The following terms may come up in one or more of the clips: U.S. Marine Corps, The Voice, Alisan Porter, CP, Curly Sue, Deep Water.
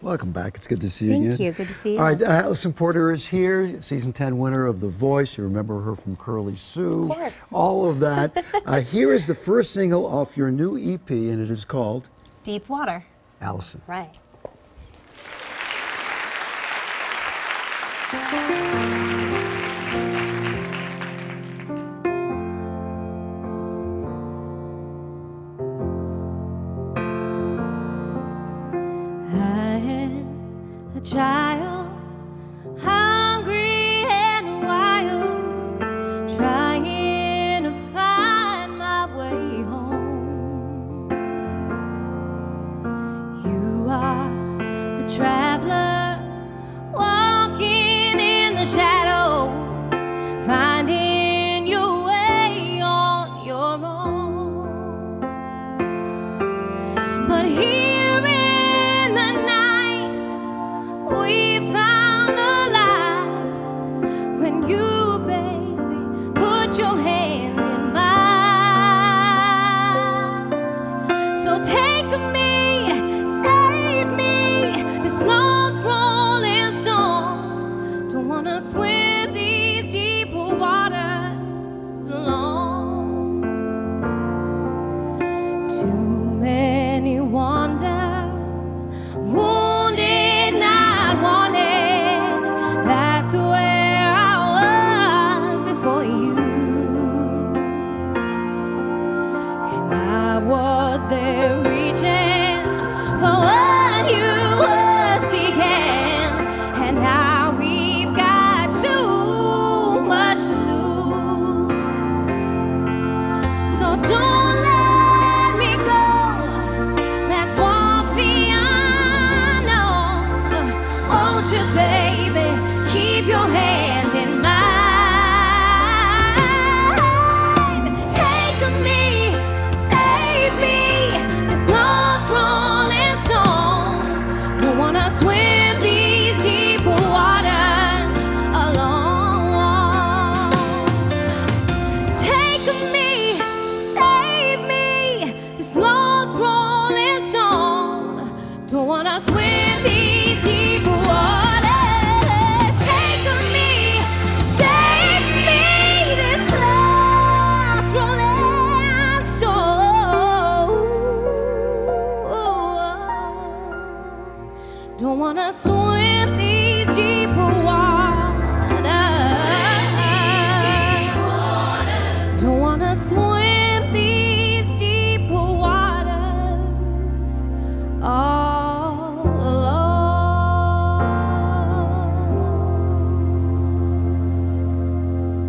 Welcome back. It's good to see you again. Thank you. Good to see you. All right, Alisan Porter is here, season 10 winner of The Voice. You remember her from Curly Sue. Of course. All of that. Here is the first single off your new EP, and it is called Deep Water. Alisan. Right. A child, hungry and wild, trying to find my way home. You are a traveler, walking in the shadows, finding your way on your own. But here in the night, we found the light when you, baby, put your hand in mine. So take me, save me, this lost rolling storm. Don't wanna swim these deep waters alone. Too many wander, they're reaching for what you were seeking, and now we've got too much to lose. So don't let me go, let's walk the unknown. Won't you, baby, keep your hand in mine. Take me, save me, swim these deep waters alone. Take me, save me, this lost rolling stone. Don't wanna swim these deep waters. Take me, save me, this lost rolling stone. Don't wanna swim these deep waters. Don't wanna swim these deep waters all alone.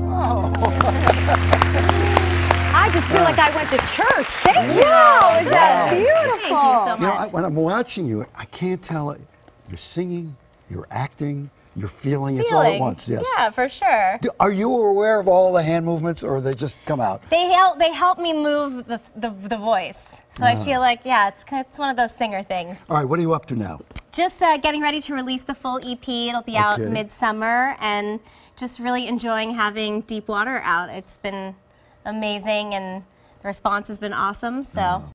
Wow. I just feel like I went to church. Thank you. Wow. Is that beautiful? Thank you so much. You know, when I'm watching you, I can't tell it. You're singing, you're acting, you're feeling. It's all at once. Yes. Yeah, for sure. Are you aware of all the hand movements, or they just come out? They help me move the voice. So I feel like, yeah, it's one of those singer things. All right, what are you up to now? Just getting ready to release the full EP. It'll be out midsummer, and just really enjoying having Deep Water out. It's been amazing, and the response has been awesome. So.